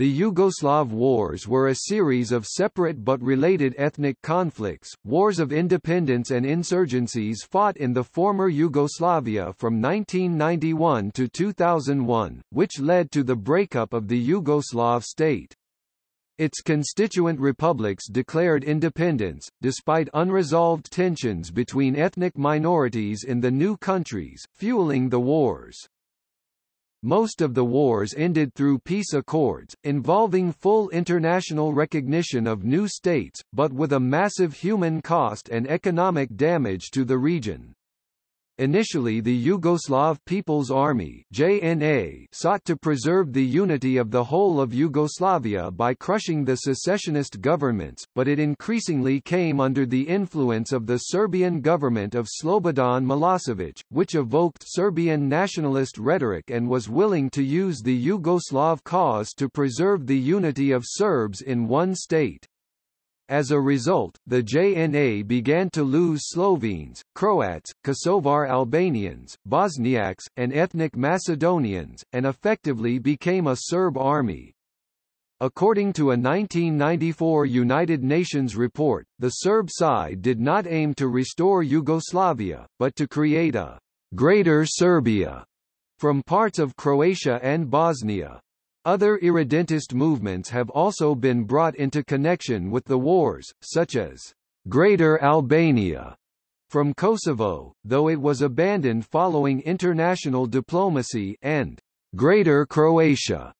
The Yugoslav Wars were a series of separate but related ethnic conflicts, wars of independence and insurgencies fought in the former Yugoslavia from 1991 to 2001, which led to the breakup of the Yugoslav state. Its constituent republics declared independence, despite unresolved tensions between ethnic minorities in the new countries, fueling the wars. Most of the wars ended through peace accords, involving full international recognition of new states, but with a massive human cost and economic damage to the region. Initially, the Yugoslav People's Army (JNA) sought to preserve the unity of the whole of Yugoslavia by crushing the secessionist governments, but it increasingly came under the influence of the Serbian government of Slobodan Milosevic, which evoked Serbian nationalist rhetoric and was willing to use the Yugoslav cause to preserve the unity of Serbs in one state. As a result, the JNA began to lose Slovenes, Croats, Kosovar Albanians, Bosniaks, and ethnic Macedonians, and effectively became a Serb army. According to a 1994 United Nations report, the Serb side did not aim to restore Yugoslavia, but to create a «Greater Serbia» from parts of Croatia and Bosnia. Other irredentist movements have also been brought into connection with the wars, such as Greater Albania from Kosovo, though it was abandoned following international diplomacy, and Greater Croatia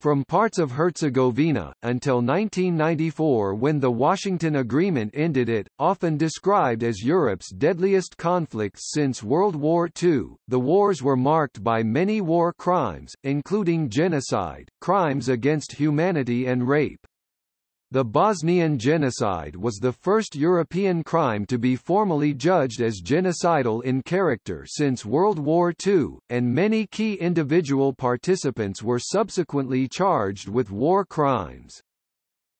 from parts of Herzegovina, until 1994 when the Washington Agreement ended it, often described as Europe's deadliest conflicts since World War II. The wars were marked by many war crimes, including genocide, crimes against humanity and rape. The Bosnian genocide was the first European crime to be formally judged as genocidal in character since World War II, and many key individual participants were subsequently charged with war crimes.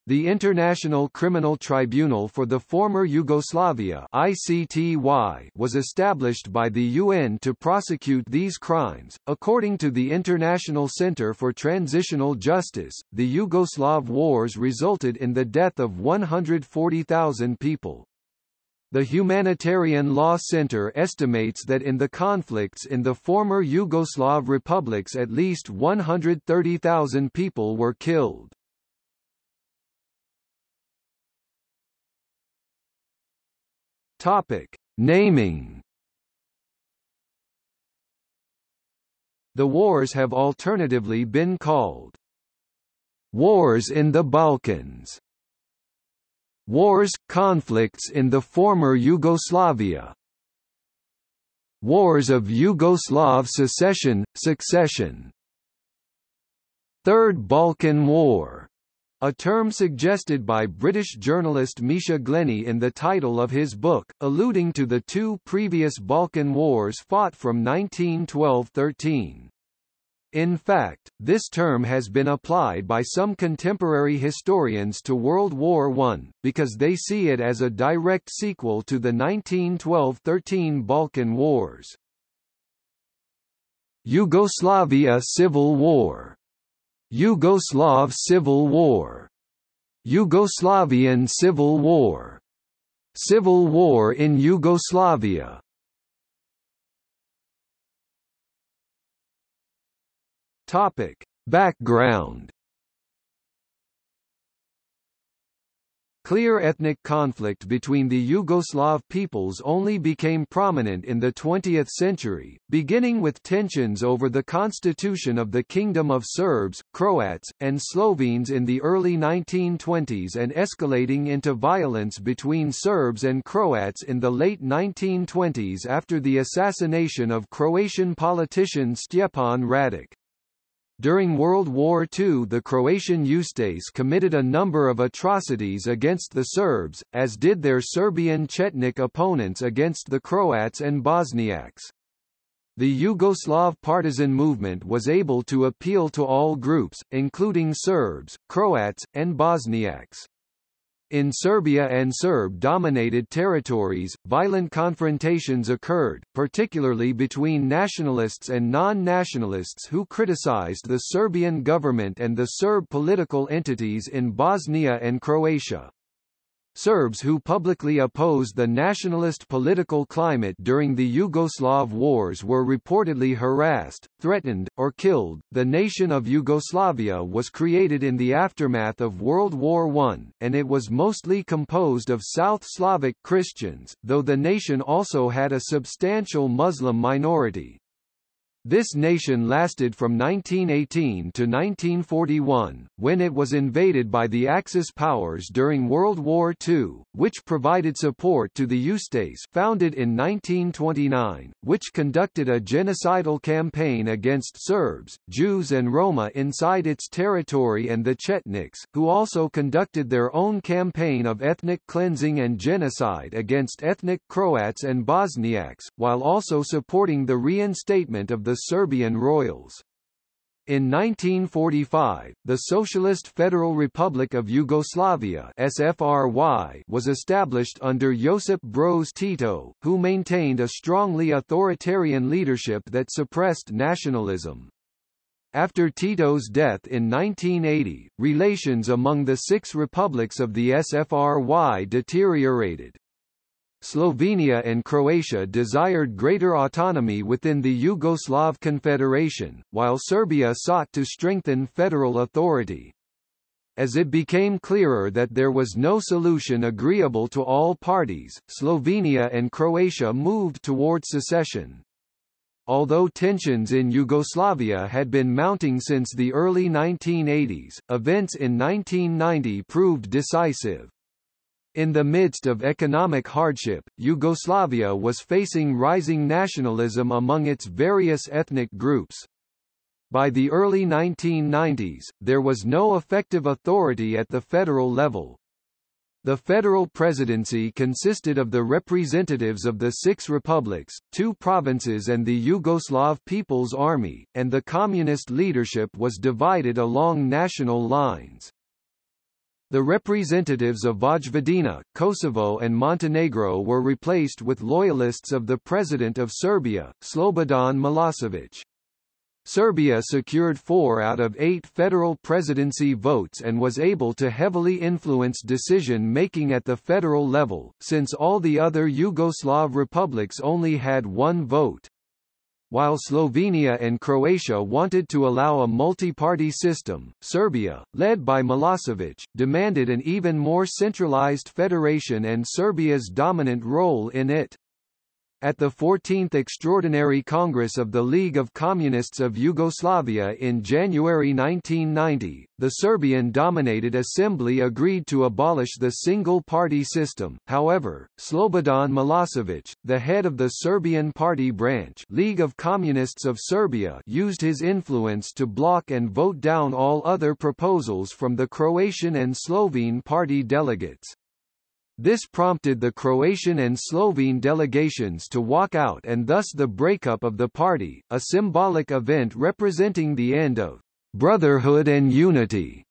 The International Criminal Tribunal for the Former Yugoslavia (ICTY) was established by the UN to prosecute these crimes. According to the International Center for Transitional Justice, the Yugoslav wars resulted in the death of 140,000 people. The Humanitarian Law Center estimates that in the conflicts in the former Yugoslav republics at least 130,000 people were killed. Topic: Naming. The wars have alternatively been called wars in the Balkans, wars, conflicts in the former Yugoslavia, wars of Yugoslav secession, Third Balkan War, a term suggested by British journalist Misha Glenny in the title of his book, alluding to the two previous Balkan Wars fought from 1912–13. In fact, this term has been applied by some contemporary historians to World War I, because they see it as a direct sequel to the 1912–13 Balkan Wars. Yugoslavia Civil War, Yugoslav Civil War, Yugoslavian Civil War, Civil War in Yugoslavia. Topic: Background. Clear ethnic conflict between the Yugoslav peoples only became prominent in the 20th century, beginning with tensions over the constitution of the Kingdom of Serbs, Croats, and Slovenes in the early 1920s and escalating into violence between Serbs and Croats in the late 1920s after the assassination of Croatian politician Stjepan Radić. During World War II, the Croatian Ustase committed a number of atrocities against the Serbs, as did their Serbian Chetnik opponents against the Croats and Bosniaks. The Yugoslav partisan movement was able to appeal to all groups, including Serbs, Croats, and Bosniaks. In Serbia and Serb-dominated territories, violent confrontations occurred, particularly between nationalists and non-nationalists who criticized the Serbian government and the Serb political entities in Bosnia and Croatia. Serbs who publicly opposed the nationalist political climate during the Yugoslav wars were reportedly harassed, threatened, or killed. The nation of Yugoslavia was created in the aftermath of World War I, and it was mostly composed of South Slavic Christians, though the nation also had a substantial Muslim minority. This nation lasted from 1918 to 1941, when it was invaded by the Axis powers during World War II, which provided support to the Ustase, founded in 1929, which conducted a genocidal campaign against Serbs, Jews and Roma inside its territory, and the Chetniks, who also conducted their own campaign of ethnic cleansing and genocide against ethnic Croats and Bosniaks, while also supporting the reinstatement of the Serbian royals. In 1945, the Socialist Federal Republic of Yugoslavia (SFRY) was established under Josip Broz Tito, who maintained a strongly authoritarian leadership that suppressed nationalism. After Tito's death in 1980, relations among the six republics of the SFRY deteriorated. Slovenia and Croatia desired greater autonomy within the Yugoslav Confederation, while Serbia sought to strengthen federal authority. As it became clearer that there was no solution agreeable to all parties, Slovenia and Croatia moved toward secession. Although tensions in Yugoslavia had been mounting since the early 1980s, events in 1990 proved decisive. In the midst of economic hardship, Yugoslavia was facing rising nationalism among its various ethnic groups. By the early 1990s, there was no effective authority at the federal level. The federal presidency consisted of the representatives of the six republics, two provinces and the Yugoslav People's Army, and the communist leadership was divided along national lines. The representatives of Vojvodina, Kosovo and Montenegro were replaced with loyalists of the President of Serbia, Slobodan Milosevic. Serbia secured 4 out of 8 federal presidency votes and was able to heavily influence decision-making at the federal level, since all the other Yugoslav republics only had 1 vote. While Slovenia and Croatia wanted to allow a multi-party system, Serbia, led by Milosevic, demanded an even more centralized federation and Serbia's dominant role in it. At the 14th Extraordinary Congress of the League of Communists of Yugoslavia in January 1990, the Serbian-dominated assembly agreed to abolish the single-party system. However, Slobodan Milosevic, the head of the Serbian party branch League of Communists of Serbia, used his influence to block and vote down all other proposals from the Croatian and Slovene party delegates. This prompted the Croatian and Slovene delegations to walk out and thus the breakup of the party, a symbolic event representing the end of brotherhood and unity.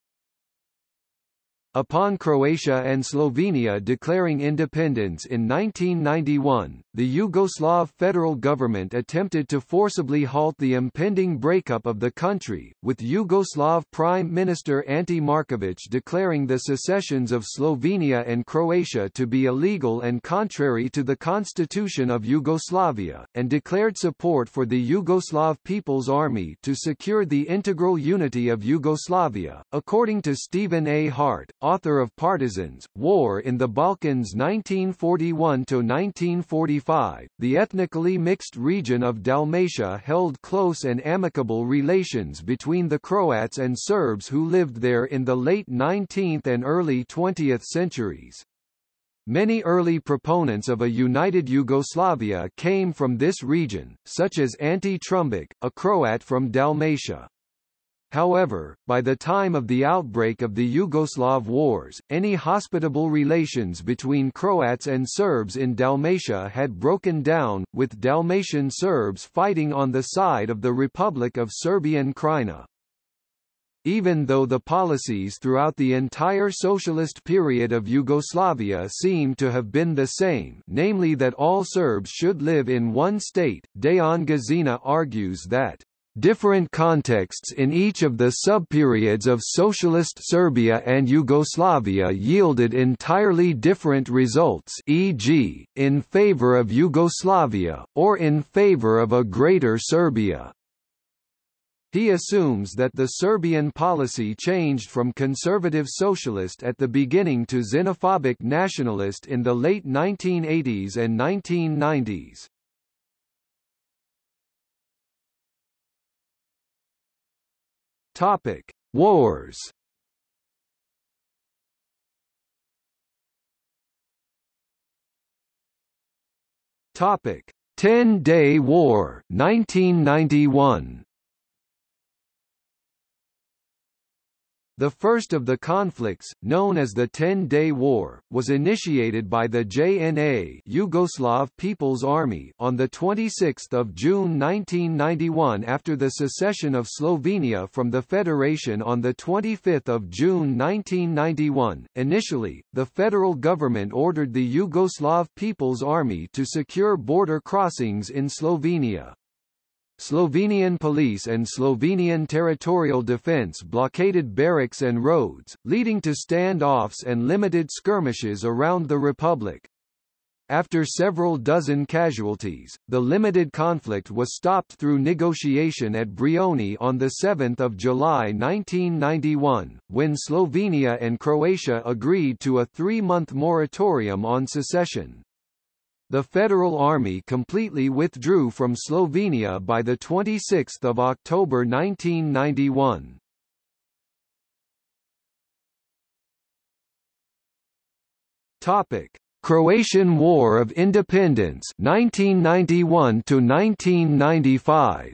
Upon Croatia and Slovenia declaring independence in 1991, the Yugoslav federal government attempted to forcibly halt the impending breakup of the country, with Yugoslav Prime Minister Ante Markovic declaring the secessions of Slovenia and Croatia to be illegal and contrary to the constitution of Yugoslavia, and declared support for the Yugoslav People's Army to secure the integral unity of Yugoslavia. According to Stephen A. Hart, author of Partisans, War in the Balkans 1941–1945, the ethnically mixed region of Dalmatia held close and amicable relations between the Croats and Serbs who lived there in the late 19th and early 20th centuries. Many early proponents of a united Yugoslavia came from this region, such as Ante Trumbić, a Croat from Dalmatia. However, by the time of the outbreak of the Yugoslav wars, any hospitable relations between Croats and Serbs in Dalmatia had broken down, with Dalmatian Serbs fighting on the side of the Republic of Serbian Krajina. Even though the policies throughout the entire socialist period of Yugoslavia seem to have been the same, namely that all Serbs should live in one state, Dejan Gazina argues that different contexts in each of the subperiods of socialist Serbia and Yugoslavia yielded entirely different results, e.g., in favor of Yugoslavia, or in favor of a greater Serbia. He assumes that the Serbian policy changed from conservative socialist at the beginning to xenophobic nationalist in the late 1980s and 1990s. Topic: Wars. Topic: Ten-Day War, 1991. The first of the conflicts, known as the Ten-Day War, was initiated by the JNA Yugoslav People's Army on 26 June 1991 after the secession of Slovenia from the Federation on 25 June 1991. Initially, the federal government ordered the Yugoslav People's Army to secure border crossings in Slovenia. Slovenian police and Slovenian territorial defense blockaded barracks and roads, leading to standoffs and limited skirmishes around the republic. After several dozen casualties, the limited conflict was stopped through negotiation at Brioni on 7 July 1991, when Slovenia and Croatia agreed to a 3-month moratorium on secession. The Federal Army completely withdrew from Slovenia by 26 October 1991. Croatian War of Independence 1991–1995.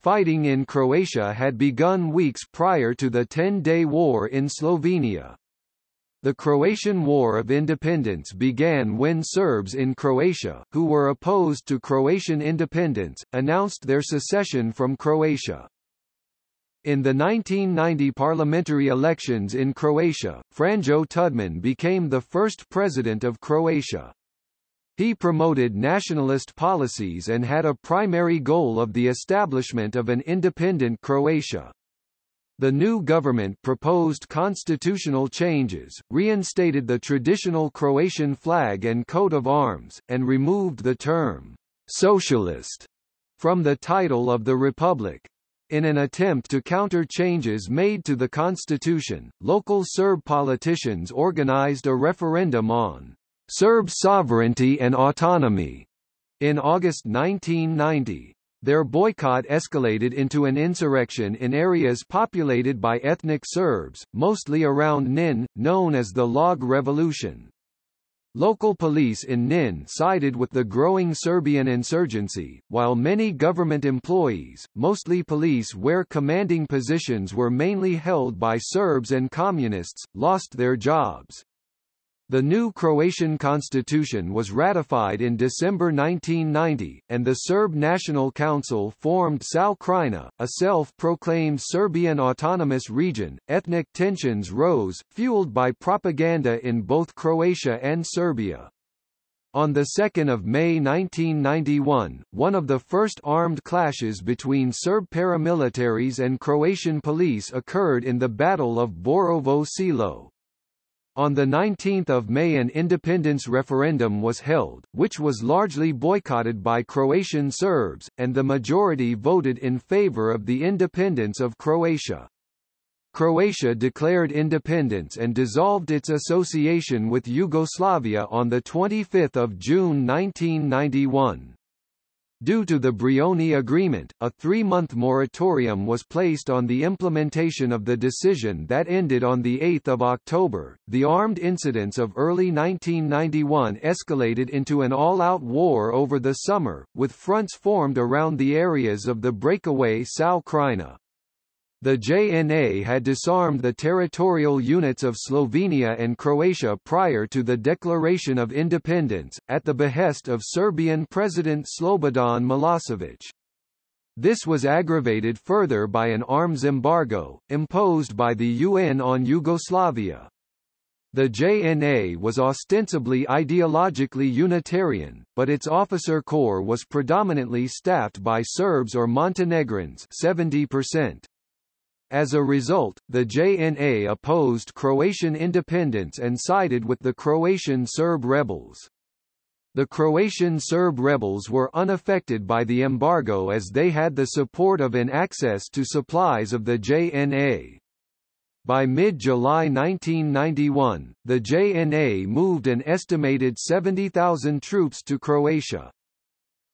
Fighting in Croatia had begun weeks prior to the Ten-Day War in Slovenia. The Croatian War of Independence began when Serbs in Croatia, who were opposed to Croatian independence, announced their secession from Croatia. In the 1990 parliamentary elections in Croatia, Franjo Tudjman became the first president of Croatia. He promoted nationalist policies and had a primary goal of the establishment of an independent Croatia. The new government proposed constitutional changes, reinstated the traditional Croatian flag and coat of arms, and removed the term "socialist" from the title of the republic. In an attempt to counter changes made to the constitution, local Serb politicians organized a referendum on Serb sovereignty and autonomy in August 1990. Their boycott escalated into an insurrection in areas populated by ethnic Serbs, mostly around Nin, known as the Log Revolution. Local police in Nin sided with the growing Serbian insurgency, while many government employees, mostly police where commanding positions were mainly held by Serbs and communists, lost their jobs. The new Croatian constitution was ratified in December 1990, and the Serb National Council formed SAO Krajina, a self-proclaimed Serbian autonomous region. Ethnic tensions rose, fueled by propaganda in both Croatia and Serbia. On 2 May 1991, one of the first armed clashes between Serb paramilitaries and Croatian police occurred in the Battle of Borovo Selo. On 19 May an independence referendum was held, which was largely boycotted by Croatian Serbs, and the majority voted in favor of the independence of Croatia. Croatia declared independence and dissolved its association with Yugoslavia on 25 June 1991. Due to the Brioni Agreement, a 3-month moratorium was placed on the implementation of the decision that ended on 8 October. The armed incidents of early 1991 escalated into an all-out war over the summer, with fronts formed around the areas of the breakaway SAO Krajina. The JNA had disarmed the territorial units of Slovenia and Croatia prior to the declaration of independence, at the behest of Serbian President Slobodan Milosevic. This was aggravated further by an arms embargo, imposed by the UN on Yugoslavia. The JNA was ostensibly ideologically Unitarian, but its officer corps was predominantly staffed by Serbs or Montenegrins 70%. As a result, the JNA opposed Croatian independence and sided with the Croatian Serb rebels. The Croatian Serb rebels were unaffected by the embargo as they had the support of and access to supplies of the JNA. By mid-July 1991, the JNA moved an estimated 70,000 troops to Croatia.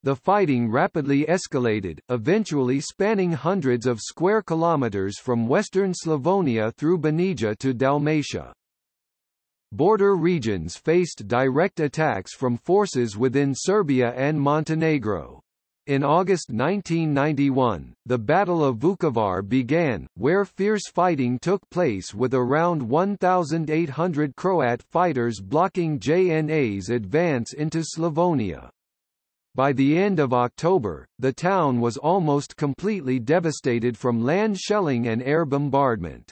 The fighting rapidly escalated, eventually spanning hundreds of square kilometers from western Slavonia through Banija to Dalmatia. Border regions faced direct attacks from forces within Serbia and Montenegro. In August 1991, the Battle of Vukovar began, where fierce fighting took place with around 1,800 Croat fighters blocking JNA's advance into Slavonia. By the end of October, the town was almost completely devastated from land shelling and air bombardment.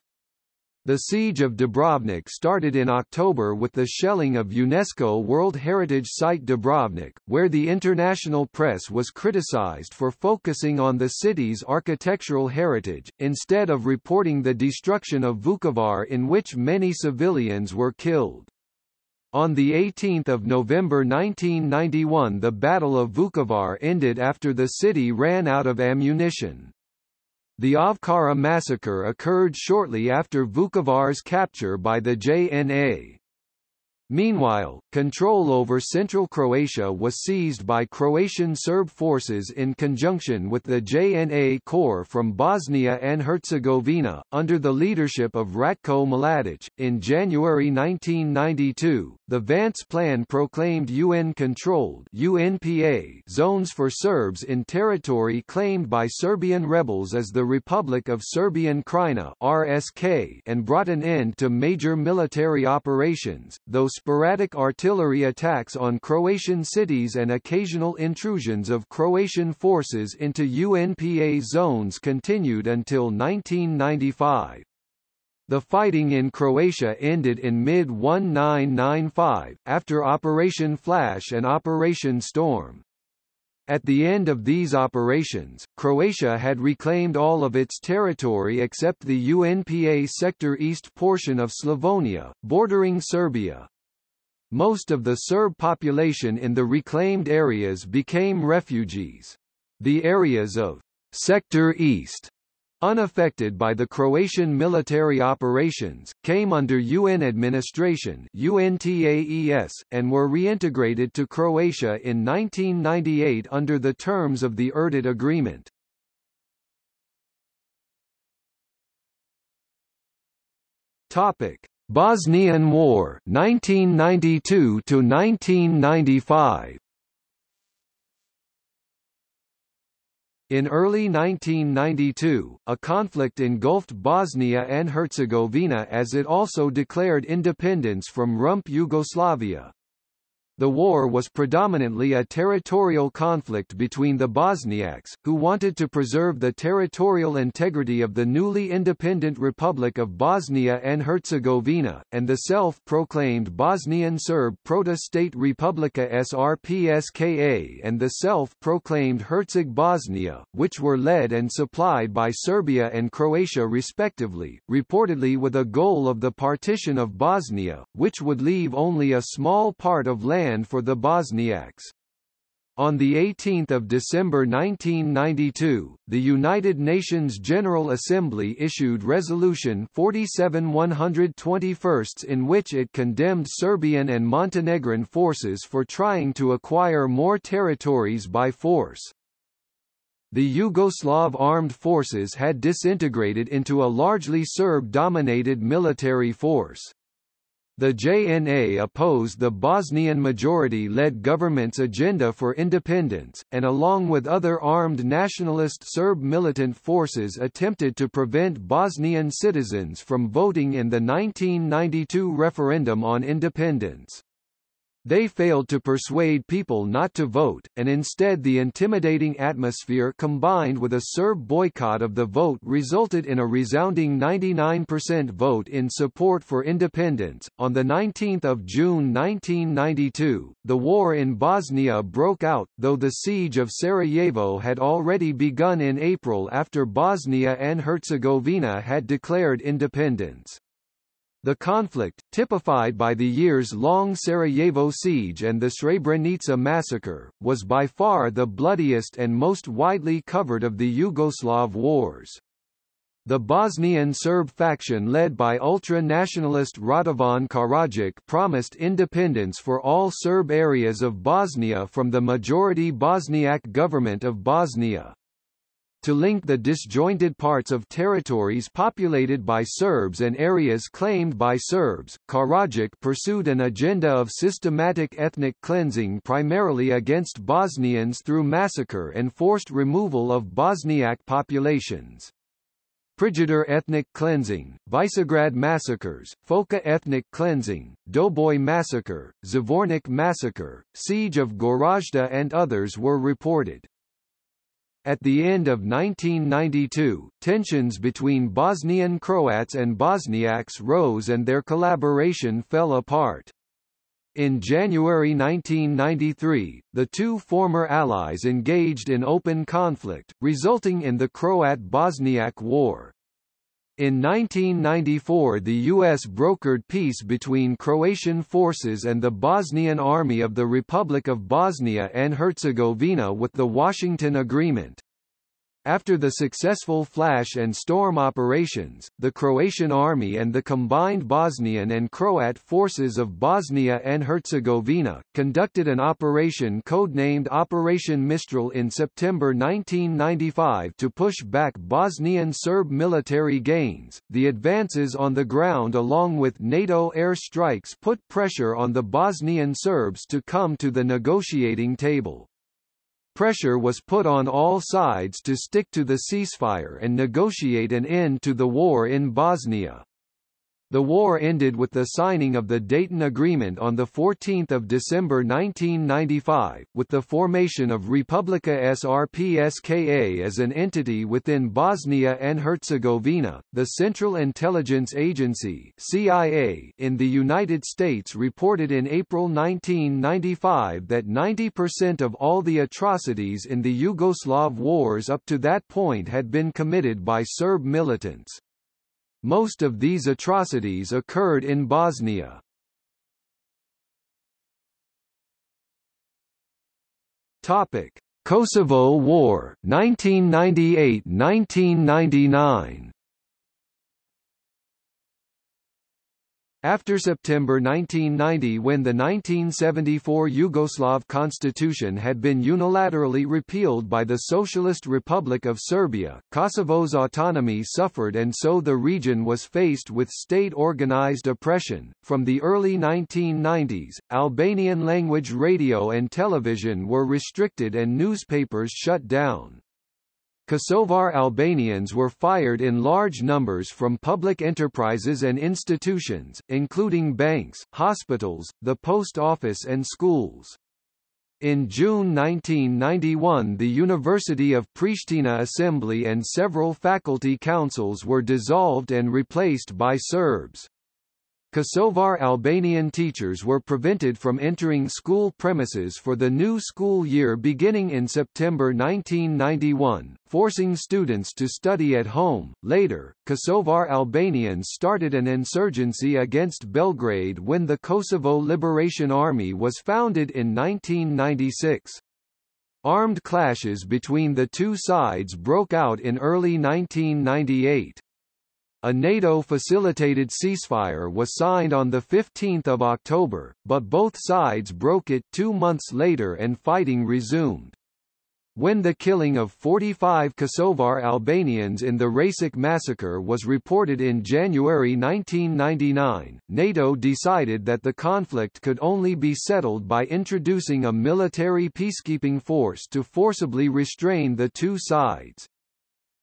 The siege of Dubrovnik started in October with the shelling of UNESCO World Heritage Site Dubrovnik, where the international press was criticized for focusing on the city's architectural heritage, instead of reporting the destruction of Vukovar in which many civilians were killed. On 18 November 1991, the Battle of Vukovar ended after the city ran out of ammunition. The Ovčara massacre occurred shortly after Vukovar's capture by the JNA. Meanwhile, control over central Croatia was seized by Croatian Serb forces in conjunction with the JNA Corps from Bosnia and Herzegovina, under the leadership of Ratko Mladić. In January 1992, the Vance Plan proclaimed UN-controlled (UNPA) zones for Serbs in territory claimed by Serbian rebels as the Republic of Serbian Krajina (RSK) and brought an end to major military operations, though sporadic artillery attacks on Croatian cities and occasional intrusions of Croatian forces into UNPA zones continued until 1995. The fighting in Croatia ended in mid-1995, after Operation Flash and Operation Storm. At the end of these operations, Croatia had reclaimed all of its territory except the UNPA sector east portion of Slavonia, bordering Serbia. Most of the Serb population in the reclaimed areas became refugees. The areas of Sector East, unaffected by the Croatian military operations, came under UN administration (UNTAES) and were reintegrated to Croatia in 1998 under the terms of the Erdut Agreement. Topic: Bosnian War 1992 to 1995. In early 1992, a conflict engulfed Bosnia and Herzegovina as it also declared independence from Rump Yugoslavia. The war was predominantly a territorial conflict between the Bosniaks, who wanted to preserve the territorial integrity of the newly independent Republic of Bosnia and Herzegovina, and the self-proclaimed Bosnian Serb Proto-State Republika Srpska and the self-proclaimed Herceg-Bosnia, which were led and supplied by Serbia and Croatia respectively, reportedly with a goal of the partition of Bosnia, which would leave only a small part of land for the Bosniaks. On 18 December 1992, the United Nations General Assembly issued Resolution 47/121 in which it condemned Serbian and Montenegrin forces for trying to acquire more territories by force. The Yugoslav armed forces had disintegrated into a largely Serb-dominated military force. The JNA opposed the Bosnian majority-led government's agenda for independence, and along with other armed nationalist Serb militant forces attempted to prevent Bosnian citizens from voting in the 1992 referendum on independence. They failed to persuade people not to vote, and instead the intimidating atmosphere combined with a Serb boycott of the vote resulted in a resounding 99% vote in support for independence. On the 19th of June 1992, the war in Bosnia broke out, though the siege of Sarajevo had already begun in April after Bosnia and Herzegovina had declared independence. The conflict, typified by the years-long Sarajevo siege and the Srebrenica massacre, was by far the bloodiest and most widely covered of the Yugoslav wars. The Bosnian Serb faction led by ultra-nationalist Radovan Karadžić promised independence for all Serb areas of Bosnia from the majority Bosniak government of Bosnia. To link the disjointed parts of territories populated by Serbs and areas claimed by Serbs, Karadžić pursued an agenda of systematic ethnic cleansing primarily against Bosnians through massacre and forced removal of Bosniak populations. Prijedor ethnic cleansing, Visegrad massacres, Foča ethnic cleansing, Doboj massacre, Zvornik massacre, siege of Gorazda and others were reported. At the end of 1992, tensions between Bosnian Croats and Bosniaks rose and their collaboration fell apart. In January 1993, the two former allies engaged in open conflict, resulting in the Croat-Bosniak War. In 1994, the U.S. brokered peace between Croatian forces and the Bosnian Army of the Republic of Bosnia and Herzegovina with the Washington Agreement. After the successful Flash and Storm operations, the Croatian Army and the combined Bosnian and Croat forces of Bosnia and Herzegovina conducted an operation codenamed Operation Mistral in September 1995 to push back Bosnian Serb military gains. The advances on the ground, along with NATO air strikes, put pressure on the Bosnian Serbs to come to the negotiating table. Pressure was put on all sides to stick to the ceasefire and negotiate an end to the war in Bosnia. The war ended with the signing of the Dayton Agreement on 14 December 1995, with the formation of Republika Srpska as an entity within Bosnia and Herzegovina. The Central Intelligence Agency (CIA) in the United States reported in April 1995 that 90% of all the atrocities in the Yugoslav wars up to that point had been committed by Serb militants. Most of these atrocities occurred in Bosnia. Topic: Kosovo War, 1998–1999. After September 1990, when the 1974 Yugoslav constitution had been unilaterally repealed by the Socialist Republic of Serbia, Kosovo's autonomy suffered and so the region was faced with state-organized oppression. From the early 1990s, Albanian language radio and television were restricted and newspapers shut down. Kosovar Albanians were fired in large numbers from public enterprises and institutions, including banks, hospitals, the post office and schools. In June 1991, the University of Pristina Assembly and several faculty councils were dissolved and replaced by Serbs. Kosovar Albanian teachers were prevented from entering school premises for the new school year beginning in September 1991, forcing students to study at home. Later, Kosovar Albanians started an insurgency against Belgrade when the Kosovo Liberation Army was founded in 1996. Armed clashes between the two sides broke out in early 1998. A NATO-facilitated ceasefire was signed on 15 October, but both sides broke it 2 months later and fighting resumed. When the killing of 45 Kosovar Albanians in the Rasik massacre was reported in January 1999, NATO decided that the conflict could only be settled by introducing a military peacekeeping force to forcibly restrain the two sides.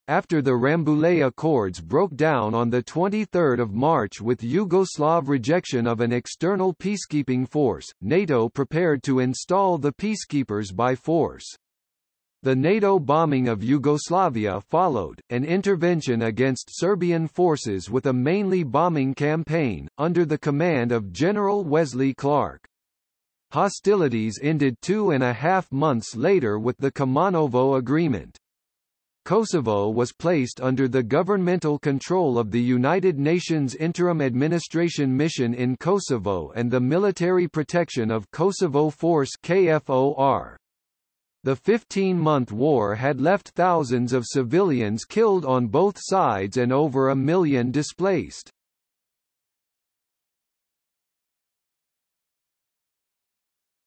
After the Rambouillet Accords broke down on 23 March with Yugoslav rejection of an external peacekeeping force, NATO prepared to install the peacekeepers by force. The NATO bombing of Yugoslavia followed, an intervention against Serbian forces with a mainly bombing campaign, under the command of General Wesley Clark. Hostilities ended 2.5 months later with the Komanovo Agreement. Kosovo was placed under the governmental control of the United Nations Interim Administration Mission in Kosovo and the Military Protection of Kosovo Force (KFOR). The 15-month war had left thousands of civilians killed on both sides and over 1 million displaced.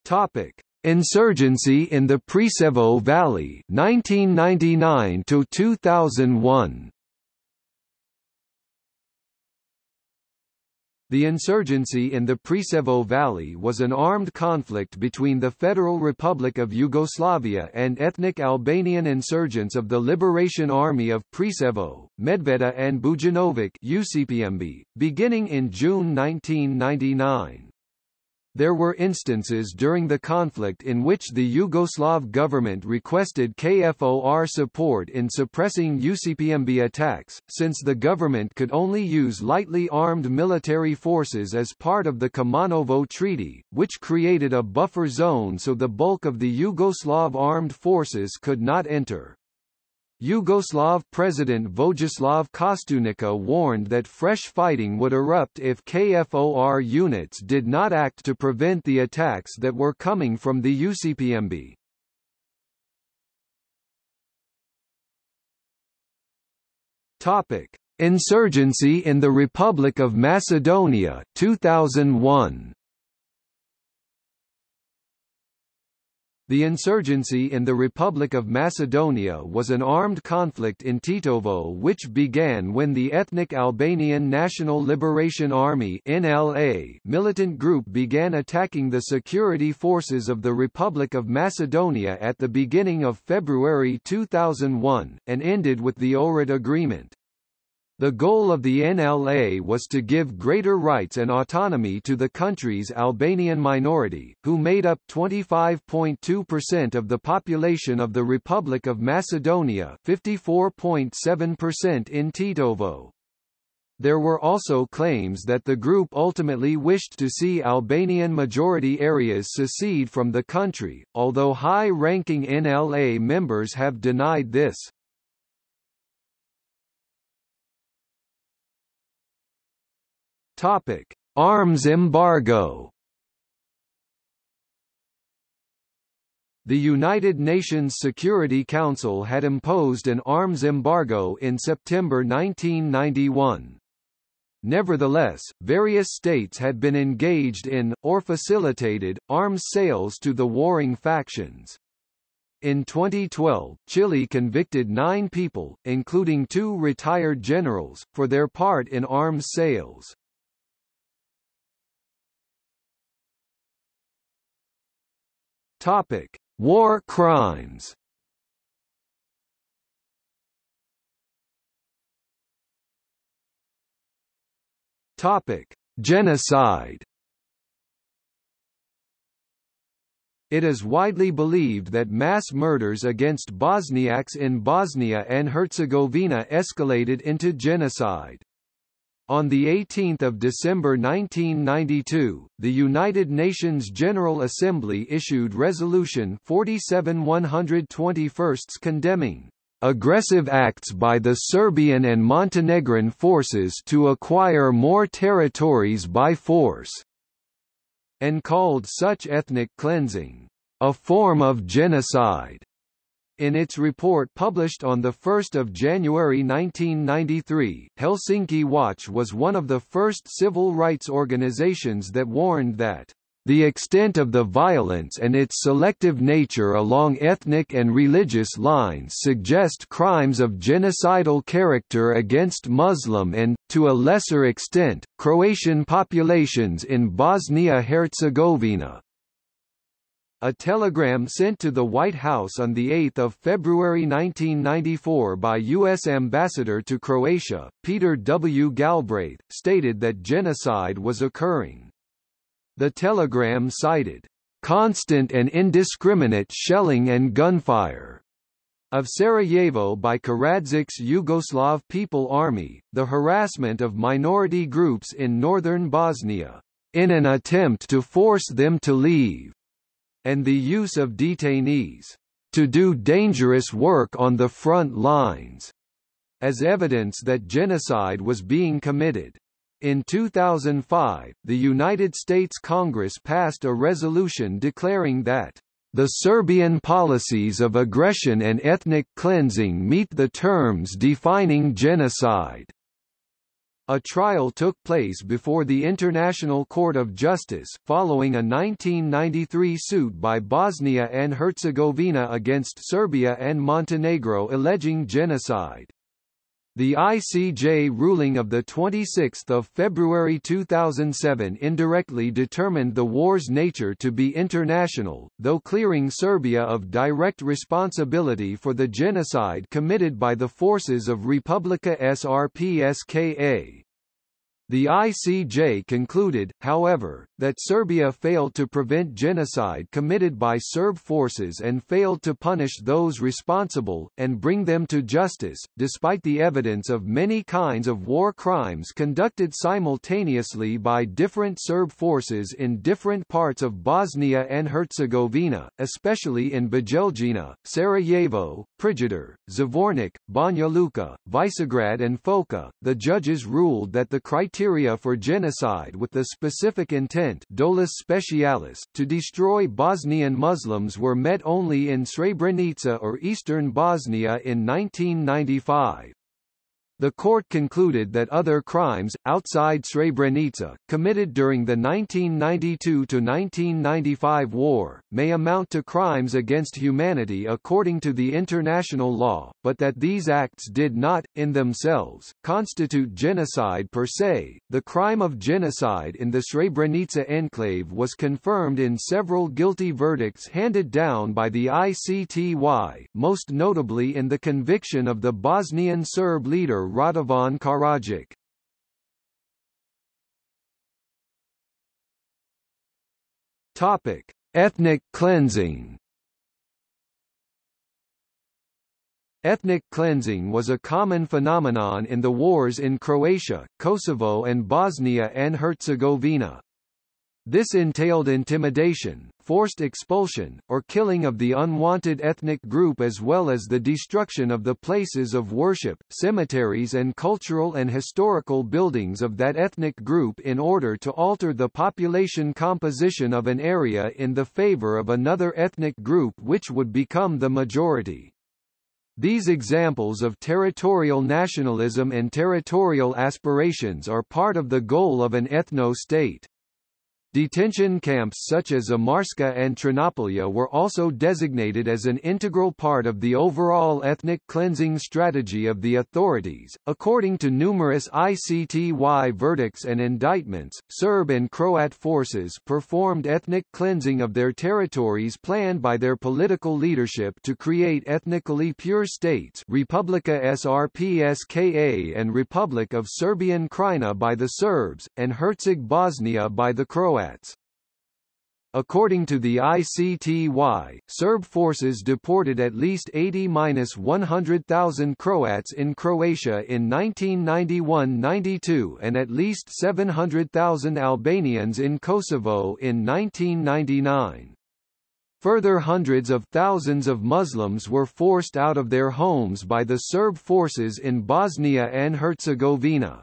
Topic: Insurgency in the Prisevo Valley 1999 to 2001. The insurgency in the Prisevo Valley was an armed conflict between the Federal Republic of Yugoslavia and ethnic Albanian insurgents of the Liberation Army of Prisevo, Medveda and Bujanović (UCPMB), beginning in June 1999. There were instances during the conflict in which the Yugoslav government requested KFOR support in suppressing UCPMB attacks, since the government could only use lightly armed military forces as part of the Komanovo Treaty, which created a buffer zone so the bulk of the Yugoslav armed forces could not enter. Yugoslav President Vojislav Kostunica warned that fresh fighting would erupt if KFOR units did not act to prevent the attacks that were coming from the UCPMB. Topic: Insurgency in the Republic of Macedonia 2001. The insurgency in the Republic of Macedonia was an armed conflict in Titovo which began when the ethnic Albanian National Liberation Army (NLA) militant group began attacking the security forces of the Republic of Macedonia at the beginning of February 2001, and ended with the Erdut Agreement. The goal of the NLA was to give greater rights and autonomy to the country's Albanian minority, who made up 25.2% of the population of the Republic of Macedonia, 54.7% in Titovo. There were also claims that the group ultimately wished to see Albanian-majority areas secede from the country, although high-ranking NLA members have denied this. Topic: Arms embargo. The United Nations Security Council had imposed an arms embargo in September 1991. Nevertheless, various states had been engaged in, or facilitated, arms sales to the warring factions. In 2012, Chile convicted 9 people, including 2 retired generals, for their part in arms sales. Topic: War crimes. Topic: Genocide. It is widely believed that mass murders against Bosniaks in Bosnia and Herzegovina escalated into genocide. On 18 December 1992, the United Nations General Assembly issued Resolution 47/121 condemning aggressive acts by the Serbian and Montenegrin forces to acquire more territories by force, and called such ethnic cleansing a form of genocide. In its report published on 1 January 1993, Helsinki Watch was one of the first civil rights organizations that warned that the extent of the violence and its selective nature along ethnic and religious lines suggest crimes of genocidal character against Muslim and, to a lesser extent, Croatian populations in Bosnia-Herzegovina. A telegram sent to the White House on 8 February 1994 by U.S. Ambassador to Croatia, Peter W. Galbraith, stated that genocide was occurring. The telegram cited, "...constant and indiscriminate shelling and gunfire," of Sarajevo by Karadzic's Yugoslav People Army, the harassment of minority groups in northern Bosnia, "...in an attempt to force them to leave," and the use of detainees to do dangerous work on the front lines, as evidence that genocide was being committed. In 2005, the United States Congress passed a resolution declaring that the Serbian policies of aggression and ethnic cleansing meet the terms defining genocide. A trial took place before the International Court of Justice, following a 1993 suit by Bosnia and Herzegovina against Serbia and Montenegro alleging genocide. The ICJ ruling of 26 February 2007 indirectly determined the war's nature to be international, though clearing Serbia of direct responsibility for the genocide committed by the forces of Republika Srpska. The ICJ concluded, however, that Serbia failed to prevent genocide committed by Serb forces and failed to punish those responsible, and bring them to justice, despite the evidence of many kinds of war crimes conducted simultaneously by different Serb forces in different parts of Bosnia and Herzegovina, especially in Bijeljina, Sarajevo, Prijedor, Zvornik, Banja Luka, Visegrad and Foča. The judges ruled that the criteria for genocide with the specific intent dolus specialis, to destroy Bosnian Muslims were met only in Srebrenica or eastern Bosnia in 1995. The court concluded that other crimes, outside Srebrenica, committed during the 1992–1995 war, may amount to crimes against humanity according to the international law, but that these acts did not, in themselves, constitute genocide per se. The crime of genocide in the Srebrenica enclave was confirmed in several guilty verdicts handed down by the ICTY, most notably in the conviction of the Bosnian Serb leader Radovan Karadžić. Topic: Ethnic cleansing. Ethnic cleansing was a common phenomenon in the wars in Croatia, Kosovo and Bosnia and Herzegovina. This entailed intimidation, forced expulsion, or killing of the unwanted ethnic group, as well as the destruction of the places of worship, cemeteries and cultural and historical buildings of that ethnic group in order to alter the population composition of an area in the favor of another ethnic group which would become the majority. These examples of territorial nationalism and territorial aspirations are part of the goal of an ethno-state. Detention camps such as Amarska and Trinopolya were also designated as an integral part of the overall ethnic cleansing strategy of the authorities. According to numerous ICTY verdicts and indictments, Serb and Croat forces performed ethnic cleansing of their territories planned by their political leadership to create ethnically pure states, Republika Srpska and Republic of Serbian Krajina by the Serbs, and Herceg-Bosnia by the Croats. According to the ICTY, Serb forces deported at least 80–100,000 Croats in Croatia in 1991–92 and at least 700,000 Albanians in Kosovo in 1999. Further hundreds of thousands of Muslims were forced out of their homes by the Serb forces in Bosnia and Herzegovina.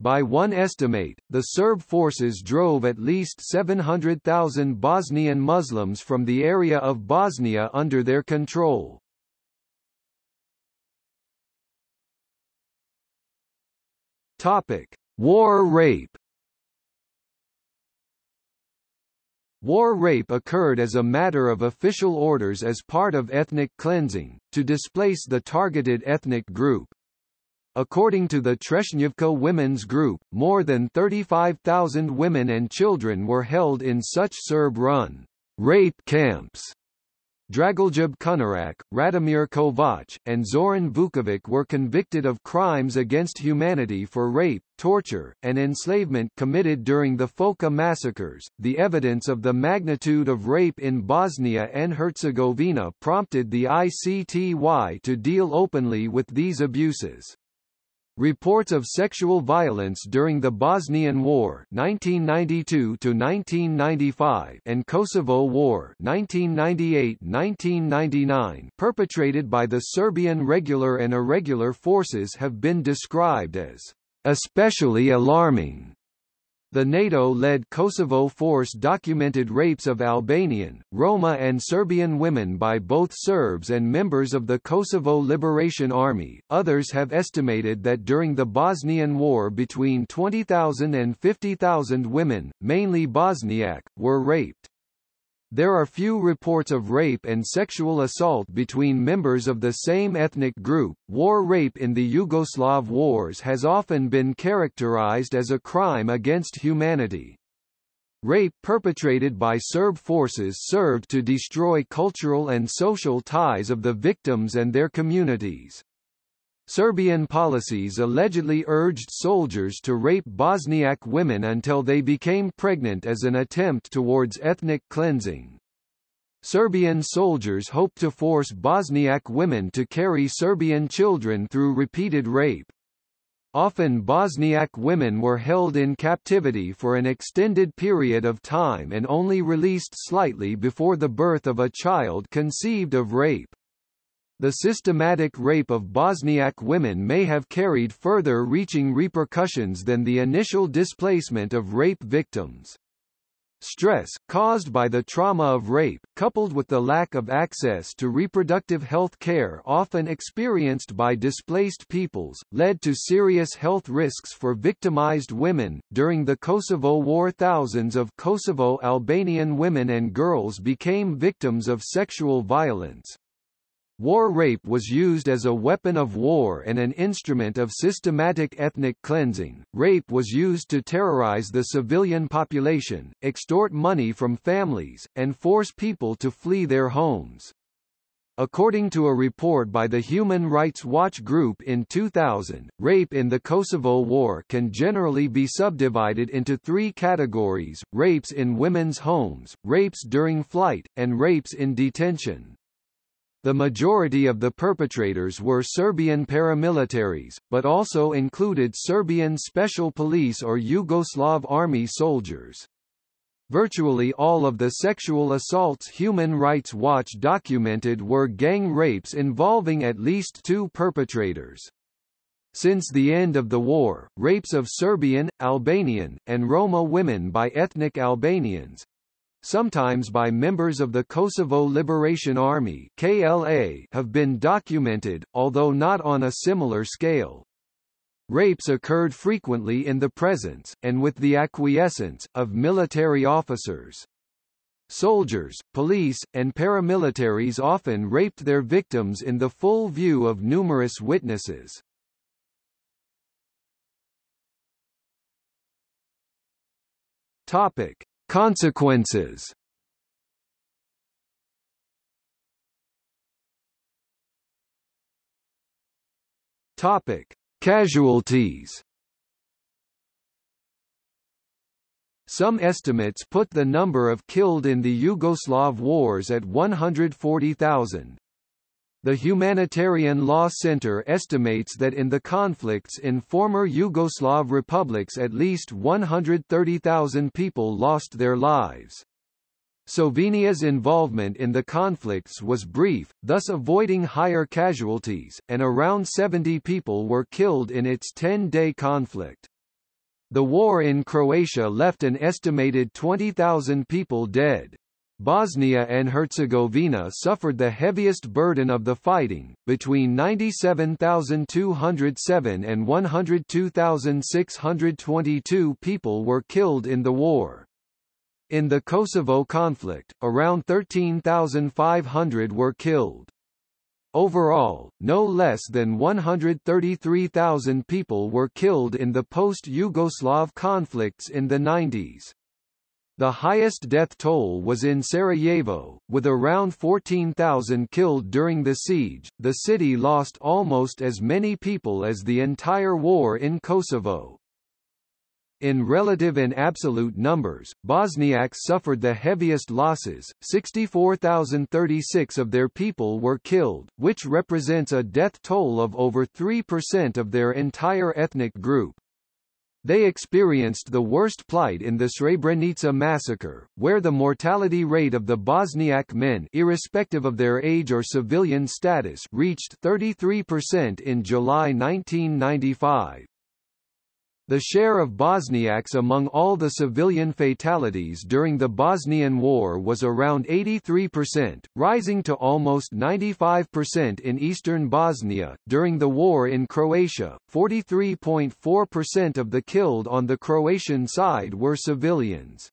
By one estimate, the Serb forces drove at least 700,000 Bosnian Muslims from the area of Bosnia under their control. Topic: War rape. War rape occurred as a matter of official orders as part of ethnic cleansing, to displace the targeted ethnic group. According to the Trešnjevka women's group, more than 35,000 women and children were held in such Serb-run Rape camps. Dragoljub Kunarak, Radomir Kovač, and Zoran Vukovic were convicted of crimes against humanity for rape, torture, and enslavement committed during the Foča massacres. The evidence of the magnitude of rape in Bosnia and Herzegovina prompted the ICTY to deal openly with these abuses. Reports of sexual violence during the Bosnian War 1992–1995 and Kosovo War 1998–1999 perpetrated by the Serbian regular and irregular forces have been described as especially alarming. The NATO-led Kosovo force documented rapes of Albanian, Roma and Serbian women by both Serbs and members of the Kosovo Liberation Army. Others have estimated that during the Bosnian War between 20,000 and 50,000 women, mainly Bosniak, were raped. There are few reports of rape and sexual assault between members of the same ethnic group. War rape in the Yugoslav wars has often been characterized as a crime against humanity. Rape perpetrated by Serb forces served to destroy cultural and social ties of the victims and their communities. Serbian policies allegedly urged soldiers to rape Bosniak women until they became pregnant as an attempt towards ethnic cleansing. Serbian soldiers hoped to force Bosniak women to carry Serbian children through repeated rape. Often Bosniak women were held in captivity for an extended period of time and only released slightly before the birth of a child conceived of rape. The systematic rape of Bosniak women may have carried further-reaching repercussions than the initial displacement of rape victims. Stress, caused by the trauma of rape, coupled with the lack of access to reproductive health care often experienced by displaced peoples, led to serious health risks for victimized women. During the Kosovo War, thousands of Kosovo-Albanian women and girls became victims of sexual violence. War rape was used as a weapon of war and an instrument of systematic ethnic cleansing. Rape was used to terrorize the civilian population, extort money from families, and force people to flee their homes. According to a report by the Human Rights Watch Group in 2000, rape in the Kosovo War can generally be subdivided into three categories: rapes in women's homes, rapes during flight, and rapes in detention. The majority of the perpetrators were Serbian paramilitaries, but also included Serbian special police or Yugoslav army soldiers. Virtually all of the sexual assaults Human Rights Watch documented were gang rapes involving at least two perpetrators. Since the end of the war, rapes of Serbian, Albanian, and Roma women by ethnic Albanians, sometimes by members of the Kosovo Liberation Army (KLA), have been documented, although not on a similar scale. Rapes occurred frequently in the presence, and with the acquiescence, of military officers. Soldiers, police, and paramilitaries often raped their victims in the full view of numerous witnesses. Consequences. Topic: Casualties. Some estimates put the number of killed in the Yugoslav wars at 140,000. The Humanitarian Law Center estimates that in the conflicts in former Yugoslav republics at least 130,000 people lost their lives. Slovenia's involvement in the conflicts was brief, thus avoiding higher casualties, and around 70 people were killed in its 10-day conflict. The war in Croatia left an estimated 20,000 people dead. Bosnia and Herzegovina suffered the heaviest burden of the fighting, between 97,207 and 102,622 people were killed in the war. In the Kosovo conflict, around 13,500 were killed. Overall, no less than 133,000 people were killed in the post-Yugoslav conflicts in the 90s. The highest death toll was in Sarajevo, with around 14,000 killed during the siege. The city lost almost as many people as the entire war in Kosovo. In relative and absolute numbers, Bosniaks suffered the heaviest losses. 64,036 of their people were killed, which represents a death toll of over 3% of their entire ethnic group. They experienced the worst plight in the Srebrenica massacre, where the mortality rate of the Bosniak men, irrespective of their age or civilian status, reached 33% in July 1995. The share of Bosniaks among all the civilian fatalities during the Bosnian War was around 83%, rising to almost 95% in eastern Bosnia. During the war in Croatia, 43.4% of the killed on the Croatian side were civilians.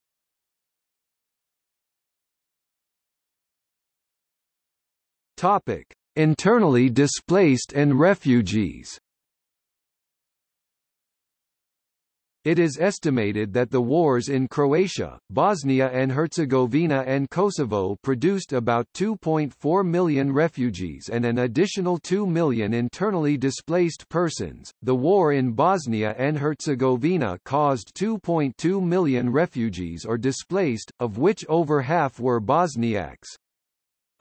Topic: Internally displaced and refugees. It is estimated that the wars in Croatia, Bosnia and Herzegovina and Kosovo produced about 2.4 million refugees and an additional 2 million internally displaced persons. The war in Bosnia and Herzegovina caused 2.2 million refugees or displaced, of which over half were Bosniaks.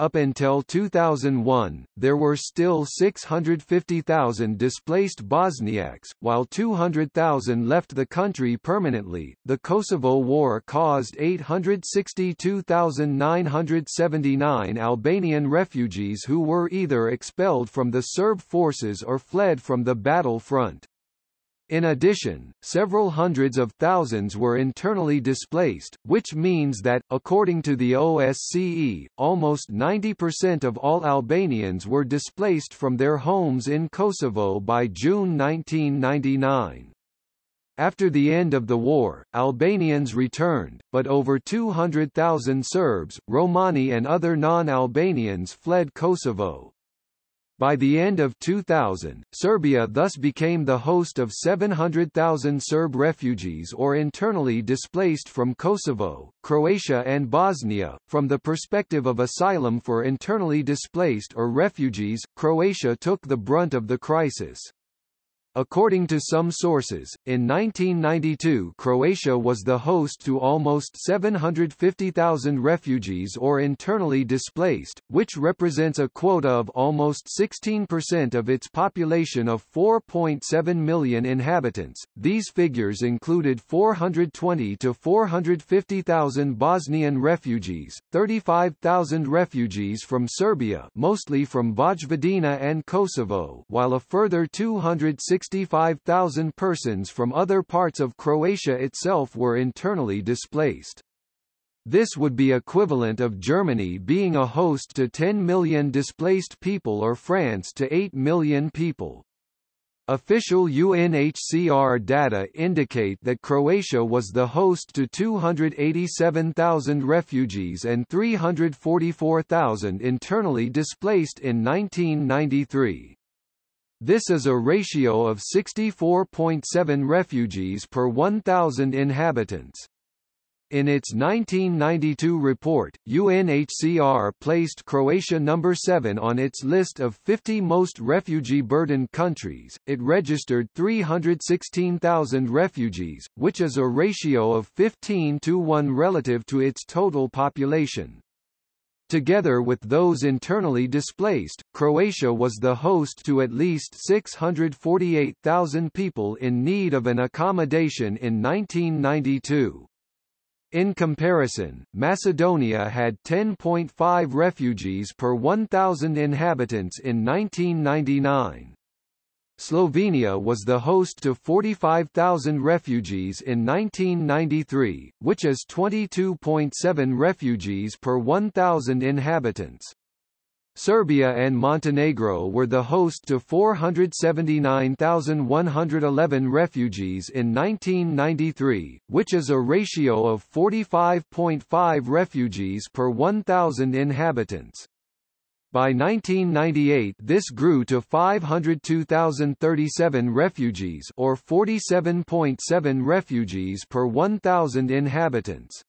Up until 2001, there were still 650,000 displaced Bosniaks, while 200,000 left the country permanently. The Kosovo War caused 862,979 Albanian refugees who were either expelled from the Serb forces or fled from the battle front. In addition, several hundreds of thousands were internally displaced, which means that, according to the OSCE, almost 90% of all Albanians were displaced from their homes in Kosovo by June 1999. After the end of the war, Albanians returned, but over 200,000 Serbs, Romani and other non-Albanians fled Kosovo. By the end of 2000, Serbia thus became the host of 700,000 Serb refugees or internally displaced from Kosovo, Croatia, and Bosnia. From the perspective of asylum for internally displaced or refugees, Croatia took the brunt of the crisis. According to some sources, in 1992 Croatia was the host to almost 750,000 refugees or internally displaced, which represents a quota of almost 16% of its population of 4.7 million inhabitants. These figures included 420,000 to 450,000 Bosnian refugees, 35,000 refugees from Serbia, mostly from Vojvodina and Kosovo, while a further 265,000 persons from other parts of Croatia itself were internally displaced. This would be equivalent of Germany being a host to 10 million displaced people or France to 8 million people. Official UNHCR data indicate that Croatia was the host to 287,000 refugees and 344,000 internally displaced in 1993. This is a ratio of 64.7 refugees per 1,000 inhabitants. In its 1992 report, UNHCR placed Croatia number 7 on its list of 50 most refugee-burdened countries. It registered 316,000 refugees, which is a ratio of 15:1 relative to its total population. Together with those internally displaced, Croatia was the host to at least 648,000 people in need of an accommodation in 1992. In comparison, Macedonia had 10.5 refugees per 1,000 inhabitants in 1999. Slovenia was the host to 45,000 refugees in 1993, which is 22.7 refugees per 1,000 inhabitants. Serbia and Montenegro were the host to 479,111 refugees in 1993, which is a ratio of 45.5 refugees per 1,000 inhabitants. By 1998 this grew to 502,037 refugees or 47.7 refugees per 1,000 inhabitants.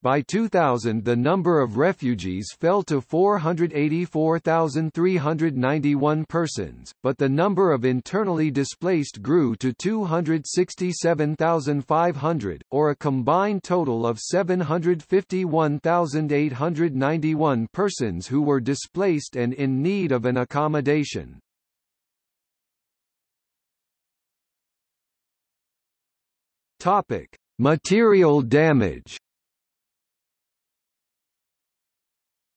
By 2000 the number of refugees fell to 484,391 persons, but the number of internally displaced grew to 267,500, or a combined total of 751,891 persons who were displaced and in need of an accommodation. Topic: Material damage.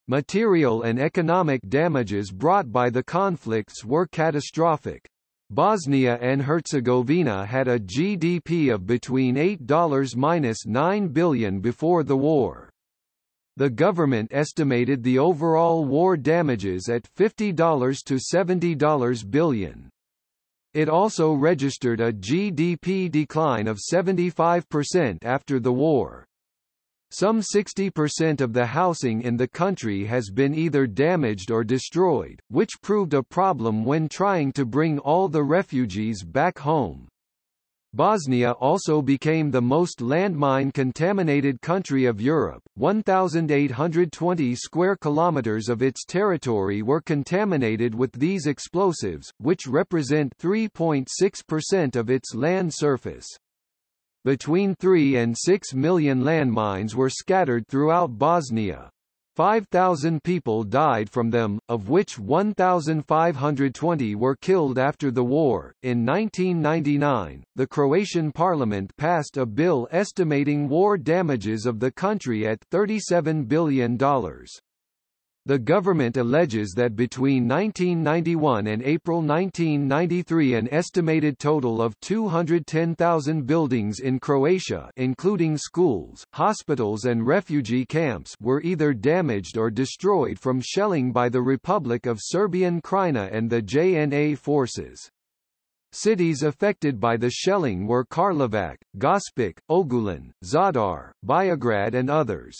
Material and economic damages brought by the conflicts were catastrophic. Bosnia and Herzegovina had a GDP of between $8–9 billion before the war. The government estimated the overall war damages at $50–70 billion. It also registered a GDP decline of 75% after the war. Some 60% of the housing in the country has been either damaged or destroyed, which proved a problem when trying to bring all the refugees back home. Bosnia also became the most landmine-contaminated country of Europe. 1,820 square kilometers of its territory were contaminated with these explosives, which represent 3.6% of its land surface. Between 3 and 6 million landmines were scattered throughout Bosnia. 5,000 people died from them, of which 1,520 were killed after the war. In 1999, the Croatian parliament passed a bill estimating war damages of the country at $37 billion. The government alleges that between 1991 and April 1993 an estimated total of 210,000 buildings in Croatia, including schools, hospitals and refugee camps, were either damaged or destroyed from shelling by the Republic of Serbian Krajina and the JNA forces. Cities affected by the shelling were Karlovac, Gospić, Ogulin, Zadar, Biograd and others.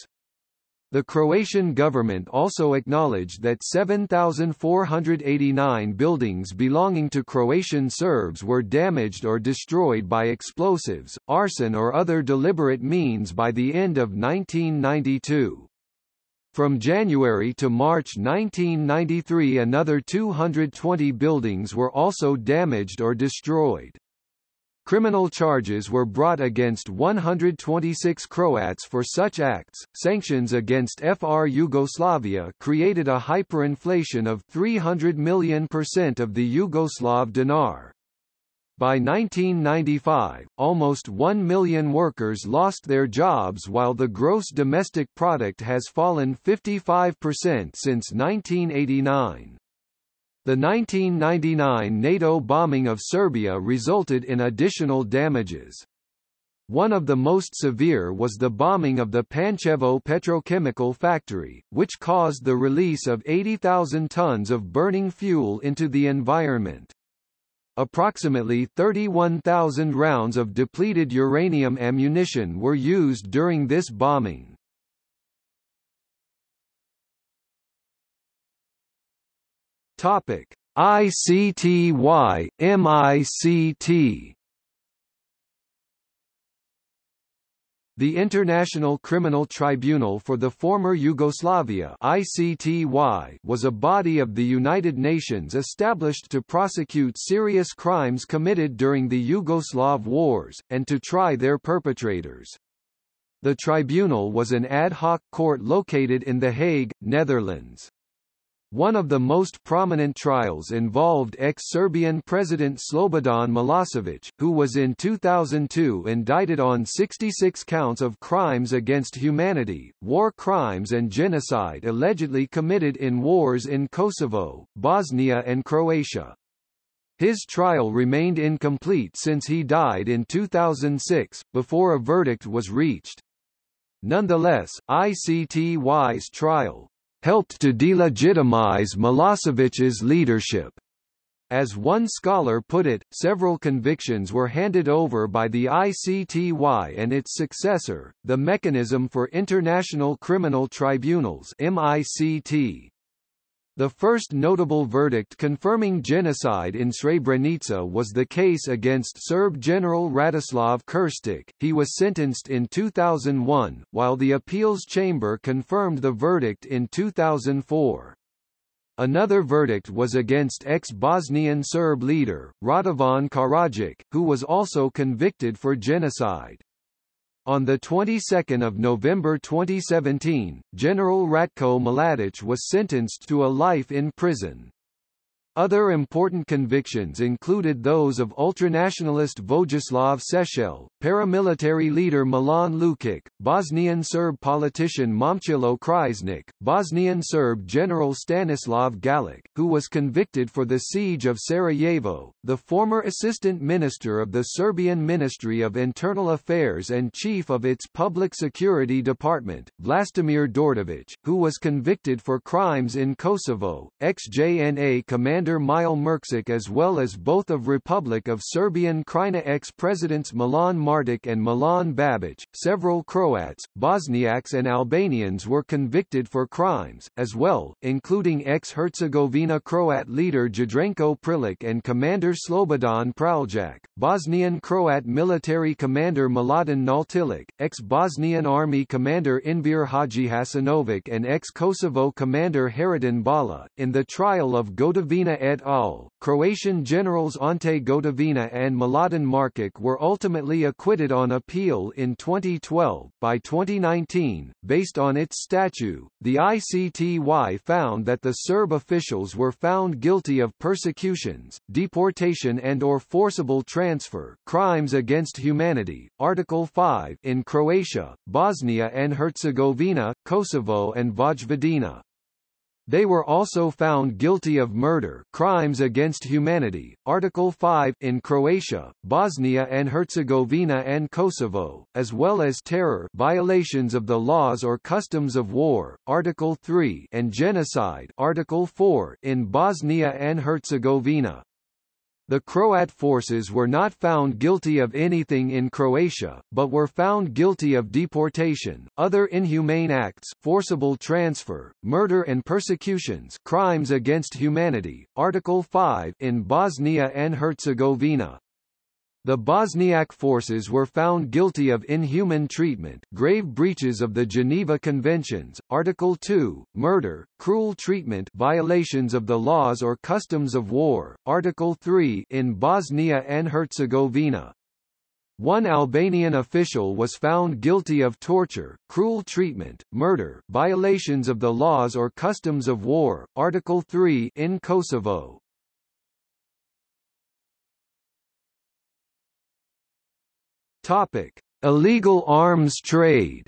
The Croatian government also acknowledged that 7,489 buildings belonging to Croatian Serbs were damaged or destroyed by explosives, arson or other deliberate means by the end of 1992. From January to March 1993 another 220 buildings were also damaged or destroyed. Criminal charges were brought against 126 Croats for such acts. Sanctions against FR Yugoslavia created a hyperinflation of 300 million% of the Yugoslav dinar. By 1995, almost 1 million workers lost their jobs while the gross domestic product has fallen 55% since 1989. The 1999 NATO bombing of Serbia resulted in additional damages. One of the most severe was the bombing of the Pančevo petrochemical factory, which caused the release of 80,000 tons of burning fuel into the environment. Approximately 31,000 rounds of depleted uranium ammunition were used during this bombing. Topic: ICTY, MICT. The International Criminal Tribunal for the Former Yugoslavia (ICTY) was a body of the United Nations established to prosecute serious crimes committed during the Yugoslav wars, and to try their perpetrators. The tribunal was an ad hoc court located in The Hague, Netherlands. One of the most prominent trials involved ex-Serbian President Slobodan Milosevic, who was in 2002 indicted on 66 counts of crimes against humanity, war crimes and genocide allegedly committed in wars in Kosovo, Bosnia and Croatia. His trial remained incomplete since he died in 2006, before a verdict was reached. Nonetheless, ICTY's trial helped to delegitimize Milosevic's leadership. As one scholar put it, several convictions were handed over by the ICTY and its successor, the Mechanism for International Criminal Tribunals (MICT). The first notable verdict confirming genocide in Srebrenica was the case against Serb General Bratislav Krstić. He was sentenced in 2001, while the appeals chamber confirmed the verdict in 2004. Another verdict was against ex-Bosnian Serb leader, Radovan Karadžić, who was also convicted for genocide. On the 22nd of November 2017, General Ratko Mladić was sentenced to a life in prison. Other important convictions included those of ultranationalist Vojislav Sešel, paramilitary leader Milan Lukic, Bosnian Serb politician Momčilo Krajisnik, Bosnian Serb General Stanislav Galić, who was convicted for the siege of Sarajevo, the former assistant minister of the Serbian Ministry of Internal Affairs and chief of its public security department, Vlastimir Đorđević, who was convicted for crimes in Kosovo, ex-JNA commander Mile Mrksic, as well as both of Republic of Serbian Krajina ex-presidents Milan Martic and Milan Babic. Several Croats, Bosniaks and Albanians were convicted for crimes, as well, including ex-Herzegovina Croat leader Jadranko Prilic and Commander Slobodan Praljak, Bosnian Croat military commander Mladen Nautilic, ex-Bosnian Army commander Enver Hadjihasanovic and ex-Kosovo commander Haridan Bala. In the trial of Gotovina et al., Croatian generals Ante Gotovina and Mladen Markic were ultimately acquitted on appeal in 2012. By 2019, based on its statute, the ICTY found that the Serb officials were found guilty of persecutions, deportation and/or forcible transfer, crimes against humanity, Article 5, in Croatia, Bosnia and Herzegovina, Kosovo and Vojvodina. They were also found guilty of murder, crimes against humanity, Article 5, in Croatia, Bosnia and Herzegovina and Kosovo, as well as terror, violations of the laws or customs of war, Article 3, and genocide, Article 4, in Bosnia and Herzegovina. The Croat forces were not found guilty of anything in Croatia, but were found guilty of deportation, other inhumane acts, forcible transfer, murder and persecutions, crimes against humanity, Article 5, in Bosnia and Herzegovina. The Bosniak forces were found guilty of inhuman treatment, grave breaches of the Geneva Conventions, Article 2, murder, cruel treatment, violations of the laws or customs of war, Article 3, in Bosnia and Herzegovina. One Albanian official was found guilty of torture, cruel treatment, murder, violations of the laws or customs of war, Article 3, in Kosovo. Topic: Illegal arms trade.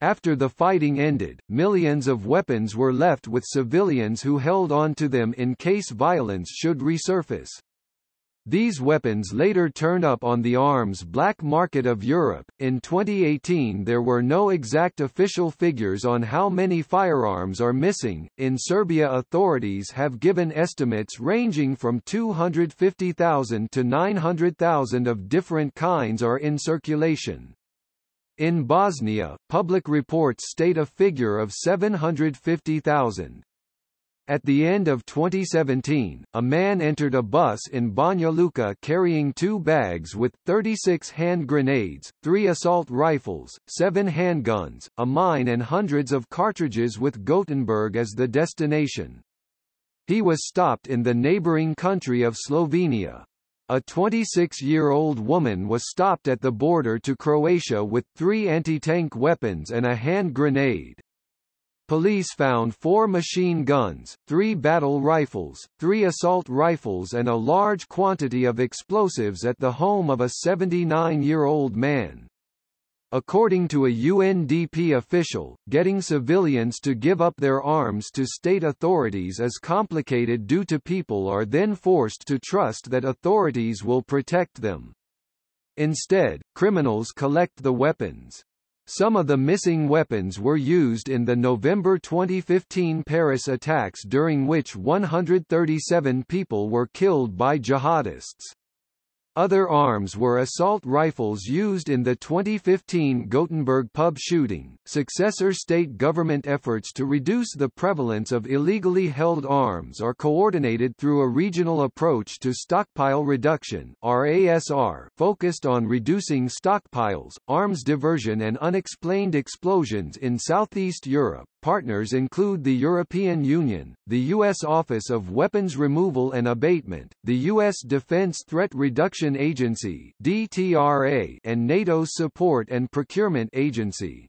After the fighting ended, millions of weapons were left with civilians who held on to them in case violence should resurface. These weapons later turned up on the arms black market of Europe. In 2018, there were no exact official figures on how many firearms are missing. In Serbia, authorities have given estimates ranging from 250,000 to 900,000 of different kinds are in circulation. In Bosnia, public reports state a figure of 750,000. At the end of 2017, a man entered a bus in Banja Luka carrying 2 bags with 36 hand grenades, 3 assault rifles, 7 handguns, a mine and hundreds of cartridges with Gothenburg as the destination. He was stopped in the neighboring country of Slovenia. A 26-year-old woman was stopped at the border to Croatia with 3 anti-tank weapons and a hand grenade. Police found 4 machine guns, 3 battle rifles, 3 assault rifles and a large quantity of explosives at the home of a 79-year-old man. According to a UNDP official, getting civilians to give up their arms to state authorities is complicated due to people are then forced to trust that authorities will protect them. Instead, criminals collect the weapons. Some of the missing weapons were used in the November 2015 Paris attacks, during which 137 people were killed by jihadists. Other arms were assault rifles used in the 2015 Gothenburg pub shooting. Successor state government efforts to reduce the prevalence of illegally held arms are coordinated through a regional approach to stockpile reduction (RASR) focused on reducing stockpiles, arms diversion and unexplained explosions in Southeast Europe. Partners include the European Union, the U.S. Office of Weapons Removal and Abatement, the U.S. Defense Threat Reduction Agency (DTRA), and NATO's Support and Procurement Agency.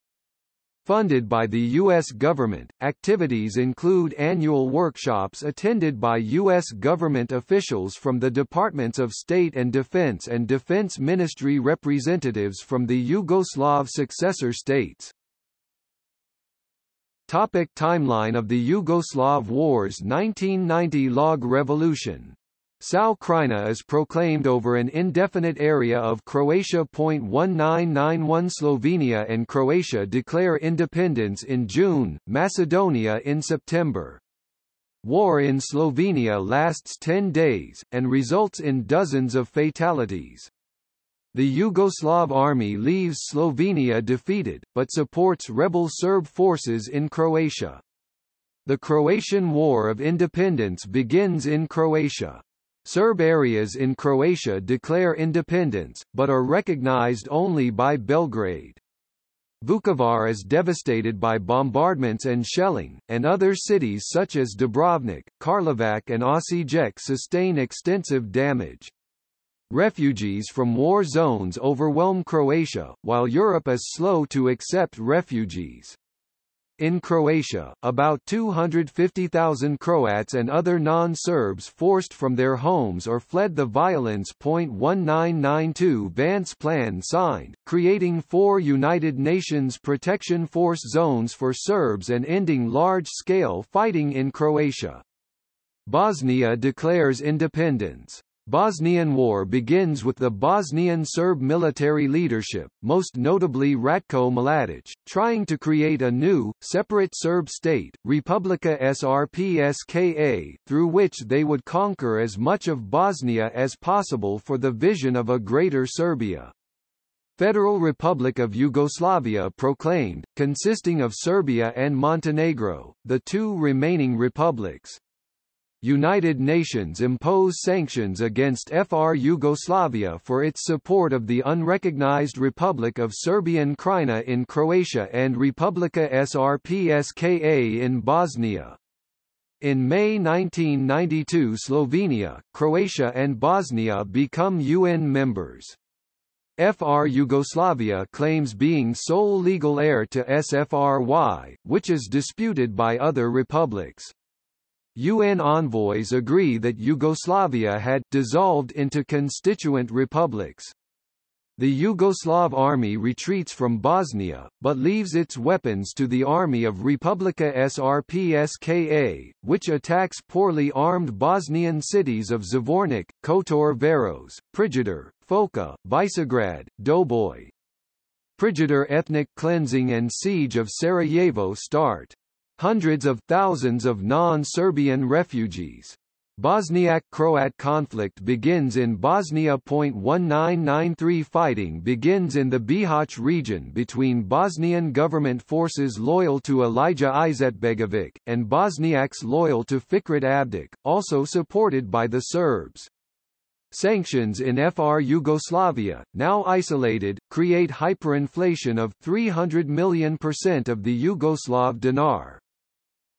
Funded by the U.S. government, activities include annual workshops attended by U.S. government officials from the Departments of State and Defense Ministry representatives from the Yugoslav successor states. Topic timeline of the Yugoslav Wars 1990 Log Revolution. SAO Krajina is proclaimed over an indefinite area of Croatia. 1991 Slovenia and Croatia declare independence in June, Macedonia in September. War in Slovenia lasts 10 days, and results in dozens of fatalities. The Yugoslav army leaves Slovenia defeated, but supports rebel Serb forces in Croatia. The Croatian War of Independence begins in Croatia. Serb areas in Croatia declare independence, but are recognized only by Belgrade. Vukovar is devastated by bombardments and shelling, and other cities such as Dubrovnik, Karlovac and Osijek sustain extensive damage. Refugees from war zones overwhelm Croatia, while Europe is slow to accept refugees. In Croatia, about 250,000 Croats and other non-Serbs forced from their homes or fled the violence. 1992 Vance Plan signed, creating 4 United Nations Protection Force zones for Serbs and ending large-scale fighting in Croatia. Bosnia declares independence. Bosnian War begins with the Bosnian Serb military leadership, most notably Ratko Mladić, trying to create a new, separate Serb state, Republika Srpska, through which they would conquer as much of Bosnia as possible for the vision of a greater Serbia. Federal Republic of Yugoslavia proclaimed, consisting of Serbia and Montenegro, the two remaining republics. United Nations impose sanctions against FR Yugoslavia for its support of the unrecognized Republic of Serbian Krajina in Croatia and Republika Srpska in Bosnia. In May 1992, Slovenia, Croatia, and Bosnia become UN members. FR Yugoslavia claims being sole legal heir to SFRY, which is disputed by other republics. UN envoys agree that Yugoslavia had dissolved into constituent republics. The Yugoslav army retreats from Bosnia, but leaves its weapons to the army of Republika Srpska, which attacks poorly armed Bosnian cities of Zvornik, Kotor Veros, Prijedor, Foča, Visegrad, Doboj. Prijedor ethnic cleansing and siege of Sarajevo start. Hundreds of thousands of non-Serbian refugees. Bosniak-Croat conflict begins in Bosnia. 1993 Fighting begins in the Bihać region between Bosnian government forces loyal to Elijah Izetbegovic, and Bosniaks loyal to Fikret Abdic, also supported by the Serbs. Sanctions in FR Yugoslavia, now isolated, create hyperinflation of 300 million% of the Yugoslav dinar.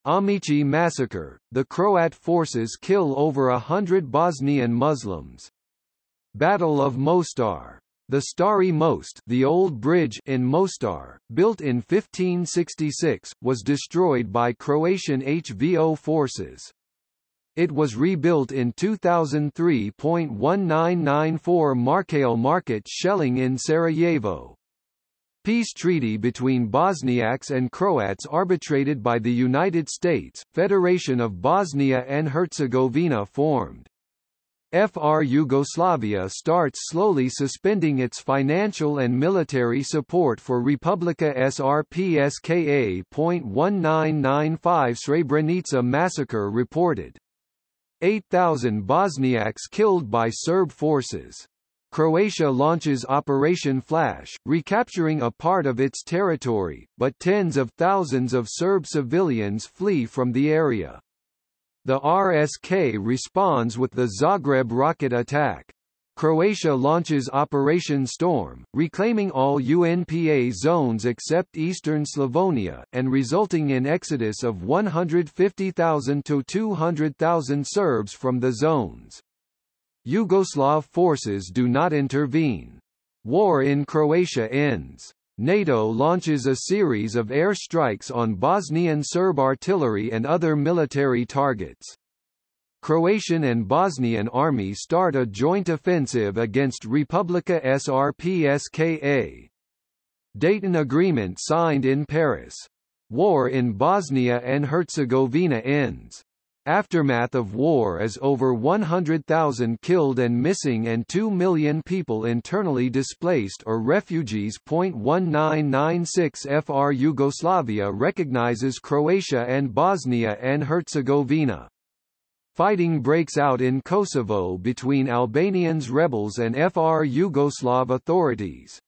Amici massacre, the Croat forces kill over 100 Bosnian Muslims. Battle of Mostar. The Stari Most, the old bridge in Mostar, built in 1566, was destroyed by Croatian HVO forces. It was rebuilt in 2003. 1994 Markail Market shelling in Sarajevo. Peace treaty between Bosniaks and Croats arbitrated by the United States, Federation of Bosnia and Herzegovina formed. FR Yugoslavia starts slowly suspending its financial and military support for Republika Srpska. 1995 Srebrenica massacre reported. 8,000 Bosniaks killed by Serb forces. Croatia launches Operation Flash, recapturing a part of its territory, but tens of thousands of Serb civilians flee from the area. The RSK responds with the Zagreb rocket attack. Croatia launches Operation Storm, reclaiming all UNPA zones except eastern Slavonia, and resulting in exodus of 150,000 to 200,000 Serbs from the zones. Yugoslav forces do not intervene. War in Croatia ends. NATO launches a series of air strikes on Bosnian Serb artillery and other military targets. Croatian and Bosnian army start a joint offensive against Republika Srpska. Dayton Agreement signed in Paris. War in Bosnia and Herzegovina ends. Aftermath of war is over 100,000 killed and missing and 2 million people internally displaced or refugees. 1996 FR Yugoslavia recognizes Croatia and Bosnia and Herzegovina. Fighting breaks out in Kosovo between Albanians rebels and FR Yugoslav authorities.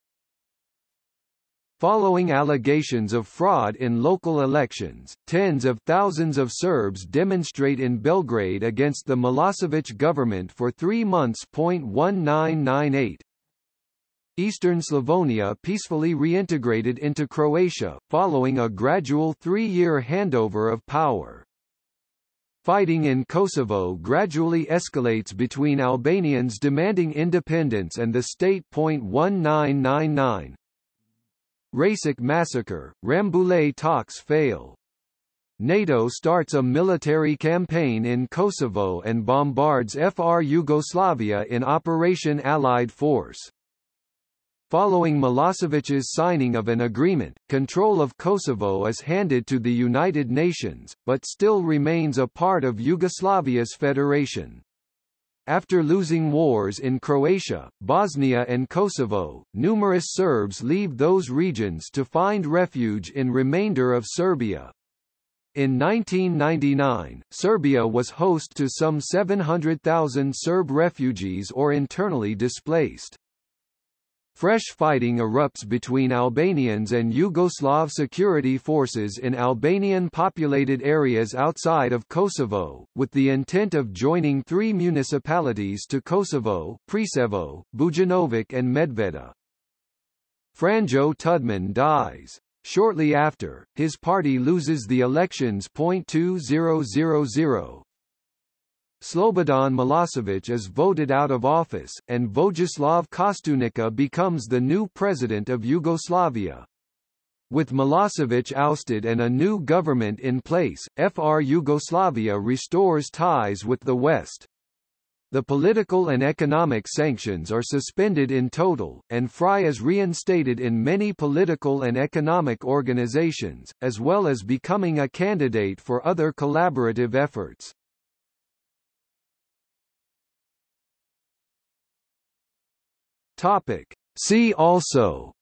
Following allegations of fraud in local elections, tens of thousands of Serbs demonstrate in Belgrade against the Milosevic government for 3 months. 1998. Eastern Slavonia peacefully reintegrated into Croatia, following a gradual 3-year handover of power. Fighting in Kosovo gradually escalates between Albanians demanding independence and the state. 1999. Rasik massacre, Rambouillet talks fail. NATO starts a military campaign in Kosovo and bombards FR Yugoslavia in Operation Allied Force. Following Milosevic's signing of an agreement, control of Kosovo is handed to the United Nations, but still remains a part of Yugoslavia's federation. After losing wars in Croatia, Bosnia and Kosovo, numerous Serbs leave those regions to find refuge in remainder of Serbia. In 1999, Serbia was host to some 700,000 Serb refugees or internally displaced. Fresh fighting erupts between Albanians and Yugoslav security forces in Albanian-populated areas outside of Kosovo, with the intent of joining 3 municipalities to Kosovo: Prisevo, Bujanovic and Medveda. Franjo Tudjman dies. Shortly after, his party loses the elections. 2000. Slobodan Milosevic is voted out of office, and Vojislav Kostunica becomes the new president of Yugoslavia. With Milosevic ousted and a new government in place, FR Yugoslavia restores ties with the West. The political and economic sanctions are suspended in total, and FRY is reinstated in many political and economic organizations, as well as becoming a candidate for other collaborative efforts. Topic. See also: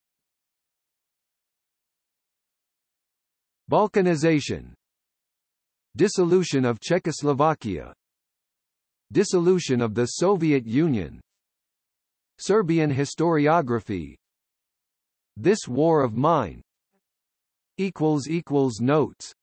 Balkanization, dissolution of Czechoslovakia, dissolution of the Soviet Union, Serbian historiography, This War of Mine. Notes.